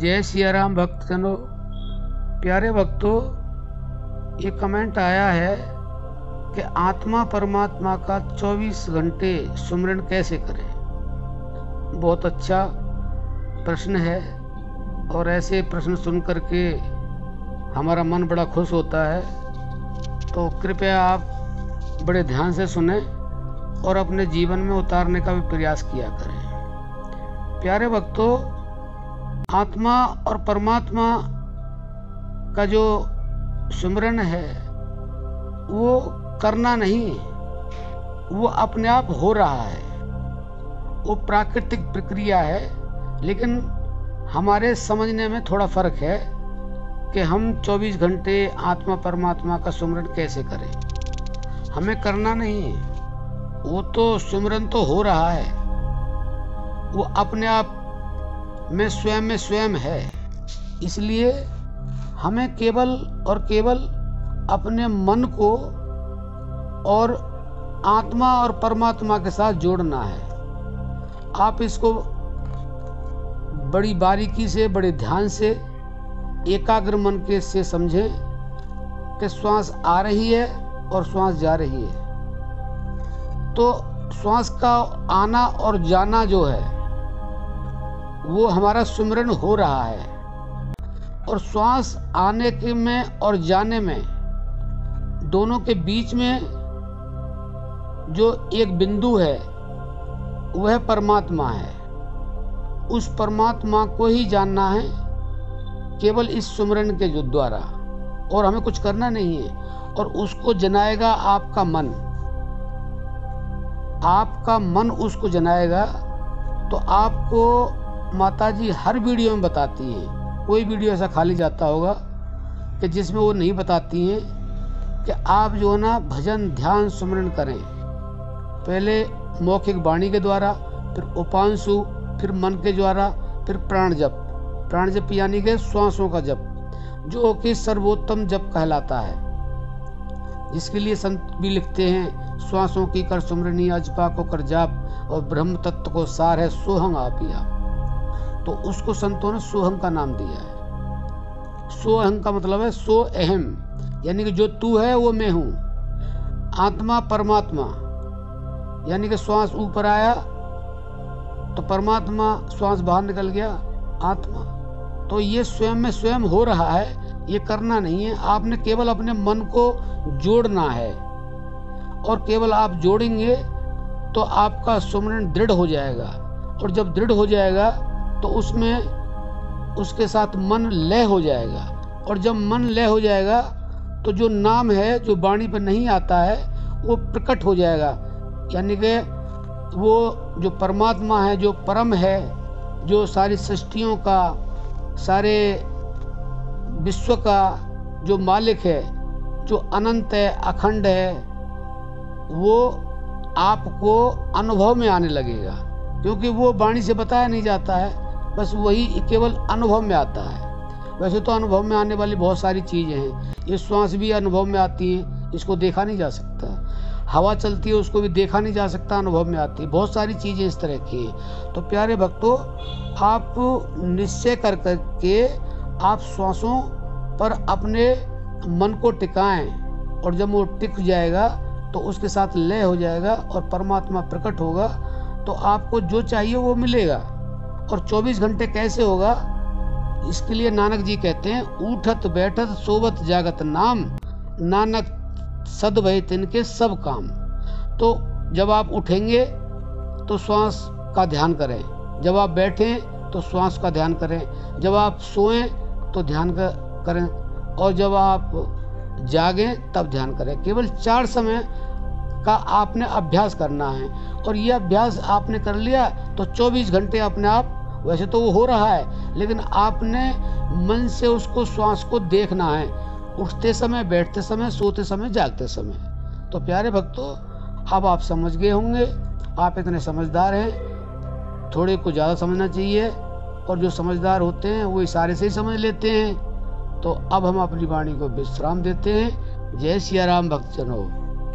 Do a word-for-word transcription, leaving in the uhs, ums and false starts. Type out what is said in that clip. जय सियाराम भक्तजनों, प्यारे भक्तों, ये कमेंट आया है कि आत्मा परमात्मा का चौबीस घंटे सुमिरन कैसे करें। बहुत अच्छा प्रश्न है और ऐसे प्रश्न सुन करके हमारा मन बड़ा खुश होता है। तो कृपया आप बड़े ध्यान से सुने और अपने जीवन में उतारने का भी प्रयास किया करें। प्यारे भक्तों, आत्मा और परमात्मा का जो सुमिरन है वो करना नहीं, वो अपने आप हो रहा है, वो प्राकृतिक प्रक्रिया है। लेकिन हमारे समझने में थोड़ा फर्क है कि हम चौबीस घंटे आत्मा परमात्मा का सुमिरन कैसे करें। हमें करना नहीं है, वो तो सुमिरन तो हो रहा है, वो अपने आप में स्वयं में स्वयं है। इसलिए हमें केवल और केवल अपने मन को और आत्मा और परमात्मा के साथ जोड़ना है। आप इसको बड़ी बारीकी से, बड़े ध्यान से, एकाग्र मन के से समझें कि श्वास आ रही है और श्वास जा रही है। तो श्वास का आना और जाना जो है वो हमारा सुमिरन हो रहा है। और श्वास आने के में और जाने में, दोनों के बीच में जो एक बिंदु है वह परमात्मा है। उस परमात्मा को ही जानना है केवल इस सुमिरन के जो द्वारा, और हमें कुछ करना नहीं है। और उसको जनाएगा आपका मन, आपका मन उसको जनाएगा। तो आपको माताजी हर वीडियो में बताती हैं, कोई वीडियो ऐसा खाली जाता होगा कि जिसमें वो नहीं बताती हैं कि आप जो है ना भजन ध्यान सुमिरन करें। पहले मौखिक वाणी के द्वारा, फिर उपांशु, फिर मन के द्वारा, फिर प्राण जप। प्राण जप यानी कि श्वासों का जप, जो कि सर्वोत्तम जप कहलाता है, जिसके लिए संत भी लिखते हैं, श्वासों की कर सुमरणी, अजपा को कर जाप, और ब्रह्म तत्व को सार है सोहंग आपिया। तो उसको संतों ने सोहंग का नाम दिया है। सोहंग का मतलब है सो अहम, यानी कि जो तू है वो मैं हूँ। आत्मा परमात्मा यानी कि श्वास ऊपर आया तो परमात्मा, श्वास बाहर निकल गया आत्मा। तो ये स्वयं में स्वयं हो रहा है, ये करना नहीं है। आपने केवल अपने मन को जोड़ना है, और केवल आप जोड़ेंगे तो आपका सुमिरन दृढ़ हो जाएगा। और जब दृढ़ हो जाएगा तो उसमें उसके साथ मन लय हो जाएगा। और जब मन लय हो जाएगा तो जो नाम है जो वाणी पर नहीं आता है वो प्रकट हो जाएगा। यानी कि वो जो परमात्मा है, जो परम है, जो सारी सृष्टियों का, सारे विश्व का जो मालिक है, जो अनंत है, अखंड है, वो आपको अनुभव में आने लगेगा। क्योंकि वो वाणी से बताया नहीं जाता है, बस वही केवल अनुभव में आता है। वैसे तो अनुभव में आने वाली बहुत सारी चीज़ें हैं। ये श्वास भी अनुभव में आती है, इसको देखा नहीं जा सकता। हवा चलती है, उसको भी देखा नहीं जा सकता, अनुभव में आती है। बहुत सारी चीज़ें इस तरह की हैं। तो प्यारे भक्तों, आप निश्चय कर कर के आप श्वासों पर अपने मन को टिकाएं, और जब वो टिक जाएगा तो उसके साथ लय हो जाएगा और परमात्मा प्रकट होगा। तो आपको जो चाहिए वो मिलेगा। और चौबीस घंटे कैसे होगा, इसके लिए नानक जी कहते हैं, उठत बैठत सोवत जागत नाम, नानक सद भय तिनके सब काम। तो जब आप उठेंगे तो श्वास का ध्यान करें, जब आप बैठें तो श्वास का ध्यान करें, जब आप सोएं तो ध्यान करें, और जब आप जागें तब ध्यान करें। केवल चार समय का आपने अभ्यास करना है। और ये अभ्यास आपने कर लिया तो चौबीस घंटे अपने आप, वैसे तो वो हो रहा है, लेकिन आपने मन से उसको, श्वास को देखना है, उठते समय, बैठते समय, सोते समय, जागते समय। तो प्यारे भक्तों, अब आप समझ गए होंगे। आप इतने समझदार हैं, थोड़े को ज़्यादा समझना चाहिए, और जो समझदार होते हैं वो इशारे से ही समझ लेते हैं। तो अब हम अपनी वाणी को विश्राम देते हैं। जय सियाराम भक्तजनों।